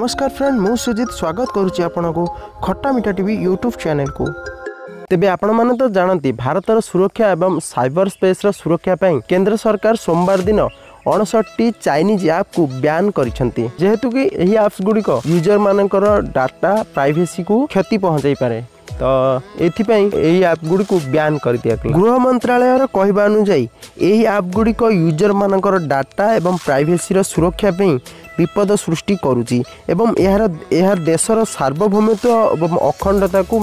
नमस्कार फ्रेंड, मु सुजित स्वागत करुच्ची आपंक खट्टा मीठा टीवी यूट्यूब चैनल को। तेबे आपण माने तो जानती भारतर सुरक्षा एवं साइबर स्पेसर सुरक्षा पर केंद्र सरकार सोमवार दिन 59 चाइनीज आप को ब्यान करछंती, जेहेतु कि यही एप्स गुड़िक यूजर मानकर डाटा प्राइवेसी को क्षति पहुंचाई पारे। तो यही आप गुड़ी को ब्यान कर दिया। गृह मंत्रालय कहवा अनुजाई यही आप गुड़िक यूजर मानकर डाटा एवं प्राइवेसी सुरक्षा पर विपद सृष्टि करुची एवं यार देशर सार्वभौमत्व एवं अखंडता को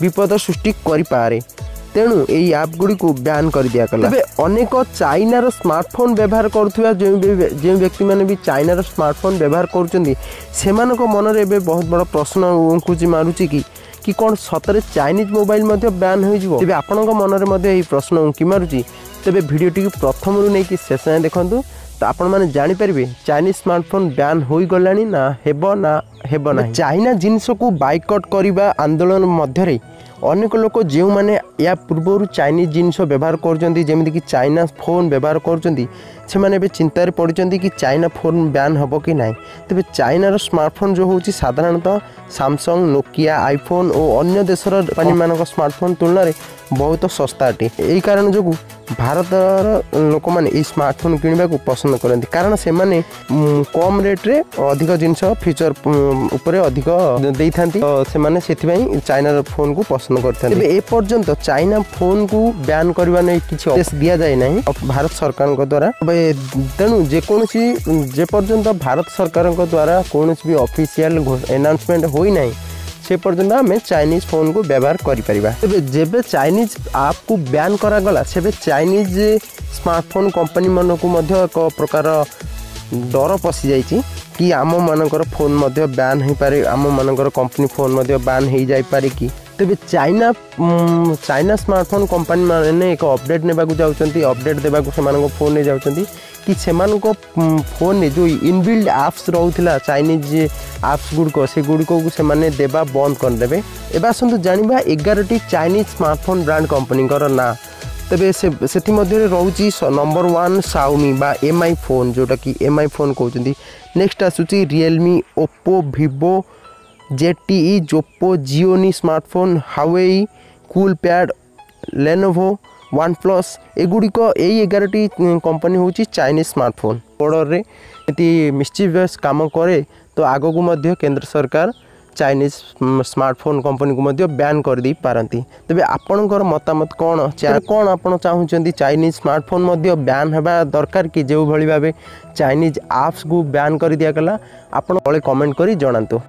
विपद सृष्टि करे, तेणु यही आप गुड़ी को ब्यान कर दिया। तेज अनेक चाइनार स्मार्टफोन व्यवहार करुवा जो व्यक्ति मैंने भी चाइनार स्मार्टफोन व्यवहार करुँच मनरे एवं बहुत बड़ा प्रश्न उंकुची मारूची कि कौन सतरे चाइनीज मोबाइल ब्यान हो। तेज आपण मनरे प्रश्न उंकी मारूची। तेज भिडियो प्रथम रू नहीं शेष जाए देखु तो आपण मैंने जापरेंगे चाइनीज स्मार्टफोन ब्यान हो गला ना हेबना। चाइना जिनस को बाइकआउट करने आंदोलन मध्य अनेक लोक जो मैंने या पूर्व चाइनीज जिनस व्यवहार करमती चाइना फोन व्यवहार कर चिंतार पड़ते कि चाइना फोन ब्यान हे कि ना। तेज चाइनार स्मार्टफोन जो हूँ साधारणतः सैमसंग, नोकिया, आईफोन और अन्य देशर कंपनी मान स्मार्टफोन तुलन में बहुत सस्ता अटे। यही कारण जो भारतर लोक मैंने स्मार्टफोन कि पसंद करती, कारण से मैंने कम रेट्रे अधिक जिनस फ्यूचर उपर अधिक दे था, तो से चाइनार फोन को पसंद करते। एपर्यंत चाइना फोन को ब्यान करवा नहीं किसी आदेश दिया जाए ना भारत सरकार द्वारा। तेणु जेपर्यंत भारत सरकार द्वारा कौन भी ऑफिशियल अनाउंसमेंट होना से पर्यंत आम चाइनीज फोन को व्यवहार करें। तेज जब चाइनीज आप को ब्यान करागला से चाइनीज स्मार्टफोन कंपनी मान को एक प्रकार डर पशि जाइए कि आम मानकर फोन ब्यान हो पारे, आम मानकर कंपनी फोन ब्यान हो जापे कि। तेज चाइना स्मार्टफोन कंपनी मैंने एक अपडेट ने अपडेट देवाक फोन नहीं जाती कि से फोन में जो इनबिल्ड एप्स रोला चाइनीज एप्स गुड़िक से गुड़िक देवा बंद करदे। एवं आसतु जाना 11टी चाइनीज स्मार्टफोन ब्रांड कंपनी ना। तेज से रोचे नंबर 1 Xiaomi बा एमआई फोन, जोटा कि एमआई फोन कहते। नेक्स्ट आसूची Realme, Oppo, Vivo, ZTE, Oppo, Xiaomi smartphone, Huawei, Coolpad, Lenovo, OnePlus एगुड़िक यही 11टी कंपनी हूँ चाइनीज स्मार्टफोन। बॉर्डर ये मिस्चिवियस काम करे तो आगो को केंद्र सरकार चाइनीज स्मार्टफोन कंपनी को ब्यान कर दे पारती। तेज आपणकर मतामत कौन कौन आपड़ चाहूँगी चाइनीज स्मार्टफोन ब्यान होगा दरकार कि जो भाव चाइनीज एप्स को ब्यान कर दिया गला? आपड़ कमेंट करी जनातु।